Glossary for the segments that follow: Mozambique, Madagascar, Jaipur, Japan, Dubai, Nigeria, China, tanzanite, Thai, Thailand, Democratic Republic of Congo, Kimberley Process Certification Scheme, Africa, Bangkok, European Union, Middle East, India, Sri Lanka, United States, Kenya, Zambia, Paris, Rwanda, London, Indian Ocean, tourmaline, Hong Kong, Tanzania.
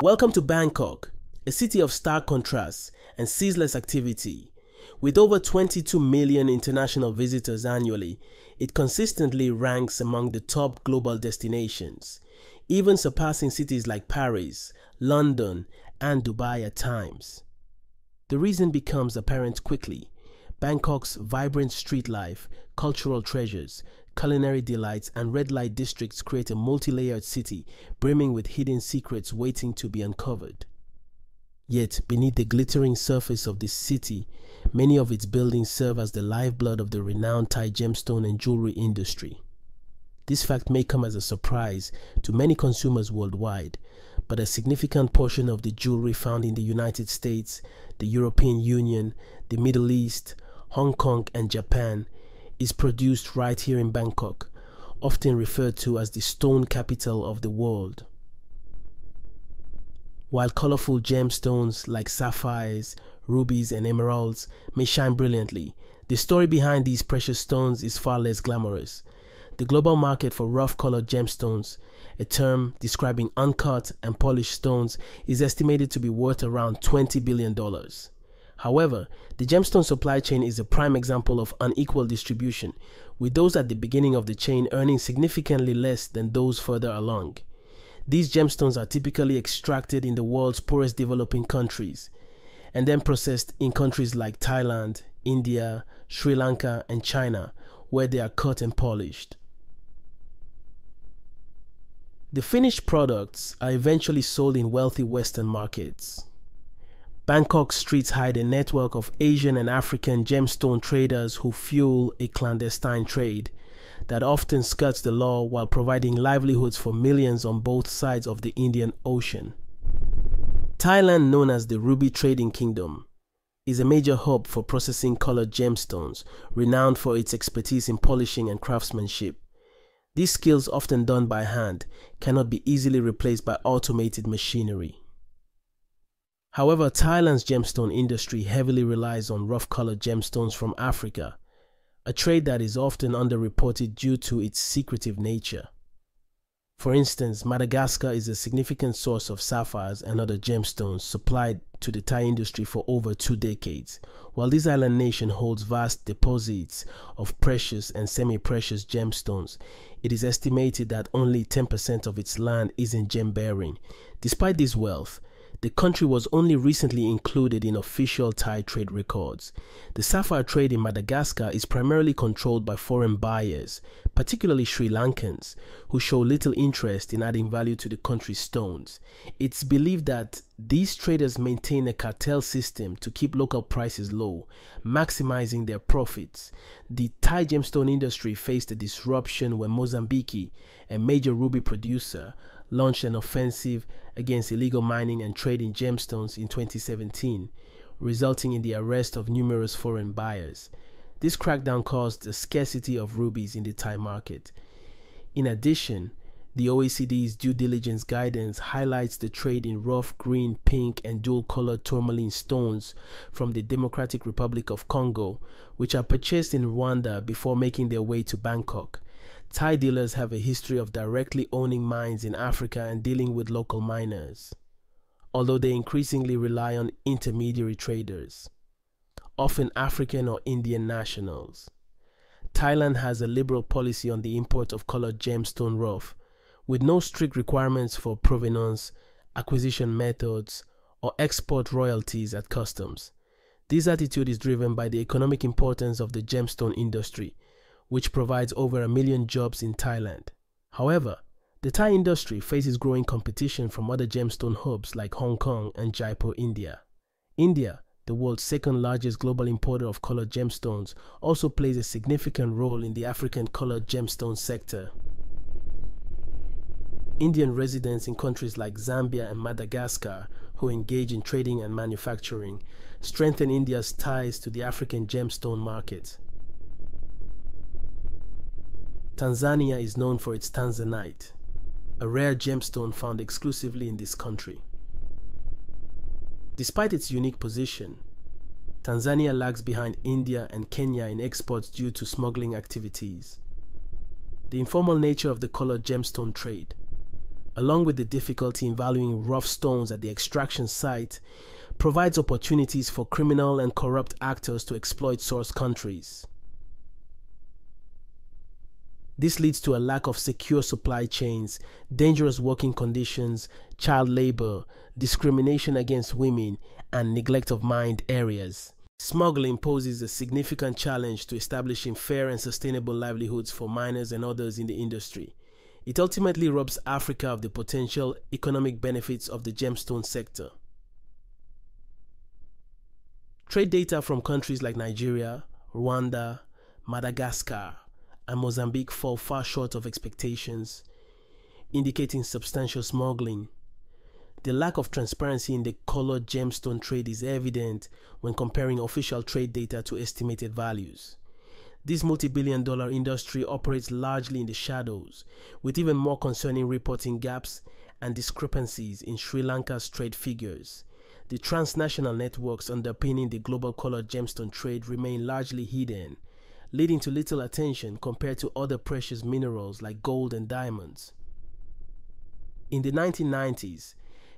Welcome to Bangkok, a city of stark contrasts and ceaseless activity. With over 22 million international visitors annually, it consistently ranks among the top global destinations, even surpassing cities like Paris, London, and Dubai at times. The reason becomes apparent quickly. Bangkok's vibrant street life, cultural treasures, culinary delights and red light districts create a multi-layered city brimming with hidden secrets waiting to be uncovered. Yet, beneath the glittering surface of this city, many of its buildings serve as the lifeblood of the renowned Thai gemstone and jewelry industry. This fact may come as a surprise to many consumers worldwide, but a significant portion of the jewelry found in the United States, the European Union, the Middle East, Hong Kong and Japan is produced right here in Bangkok, often referred to as the stone capital of the world. While colorful gemstones like sapphires, rubies and emeralds may shine brilliantly, the story behind these precious stones is far less glamorous. The global market for rough-colored gemstones, a term describing uncut and polished stones, is estimated to be worth around $20 billion. However, the gemstone supply chain is a prime example of unequal distribution, with those at the beginning of the chain earning significantly less than those further along. These gemstones are typically extracted in the world's poorest developing countries and then processed in countries like Thailand, India, Sri Lanka, and China, where they are cut and polished. The finished products are eventually sold in wealthy Western markets. Bangkok's streets hide a network of Asian and African gemstone traders who fuel a clandestine trade that often skirts the law while providing livelihoods for millions on both sides of the Indian Ocean. Thailand, known as the Ruby Trading Kingdom, is a major hub for processing colored gemstones, renowned for its expertise in polishing and craftsmanship. These skills, often done by hand, cannot be easily replaced by automated machinery. However, Thailand's gemstone industry heavily relies on rough-colored gemstones from Africa, a trade that is often underreported due to its secretive nature. For instance, Madagascar is a significant source of sapphires and other gemstones supplied to the Thai industry for over 2 decades, while this island nation holds vast deposits of precious and semi-precious gemstones. It is estimated that only 10% of its land is in gem-bearing. Despite this wealth, the country was only recently included in official Thai trade records. The sapphire trade in Madagascar is primarily controlled by foreign buyers, particularly Sri Lankans, who show little interest in adding value to the country's stones. It's believed that these traders maintain a cartel system to keep local prices low, maximizing their profits. The Thai gemstone industry faced a disruption when Mozambique, a major ruby producer, launched an offensive against illegal mining and trade in gemstones in 2017, resulting in the arrest of numerous foreign buyers. This crackdown caused a scarcity of rubies in the Thai market. In addition, the OECD's due diligence guidance highlights the trade in rough green, pink, and dual-colored tourmaline stones from the Democratic Republic of Congo, which are purchased in Rwanda before making their way to Bangkok. Thai dealers have a history of directly owning mines in Africa and dealing with local miners, although they increasingly rely on intermediary traders, often African or Indian nationals. Thailand has a liberal policy on the import of colored gemstone rough, with no strict requirements for provenance, acquisition methods, or export royalties at customs. This attitude is driven by the economic importance of the gemstone industry, which provides over 1 million jobs in Thailand. However, the Thai industry faces growing competition from other gemstone hubs like Hong Kong and Jaipur, India. India, the world's second largest global importer of colored gemstones, also plays a significant role in the African colored gemstone sector. Indian residents in countries like Zambia and Madagascar, who engage in trading and manufacturing, strengthen India's ties to the African gemstone market. Tanzania is known for its tanzanite, a rare gemstone found exclusively in this country. Despite its unique position, Tanzania lags behind India and Kenya in exports due to smuggling activities. The informal nature of the colored gemstone trade, along with the difficulty in valuing rough stones at the extraction site, provides opportunities for criminal and corrupt actors to exploit source countries. This leads to a lack of secure supply chains, dangerous working conditions, child labor, discrimination against women, and neglect of mined areas. Smuggling poses a significant challenge to establishing fair and sustainable livelihoods for miners and others in the industry. It ultimately robs Africa of the potential economic benefits of the gemstone sector. Trade data from countries like Nigeria, Rwanda, Madagascar, and Mozambique fall far short of expectations, indicating substantial smuggling. The lack of transparency in the colored gemstone trade is evident when comparing official trade data to estimated values. This multi-billion-dollar industry operates largely in the shadows, with even more concerning reporting gaps and discrepancies in Sri Lanka's trade figures. The transnational networks underpinning the global colored gemstone trade remain largely hidden, leading to little attention compared to other precious minerals like gold and diamonds. In the 1990s,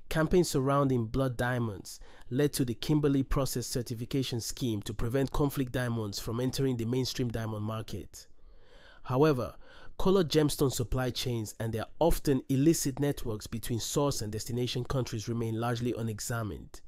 campaigns surrounding blood diamonds led to the Kimberley Process Certification Scheme to prevent conflict diamonds from entering the mainstream diamond market. However, colored gemstone supply chains and their often illicit networks between source and destination countries remain largely unexamined.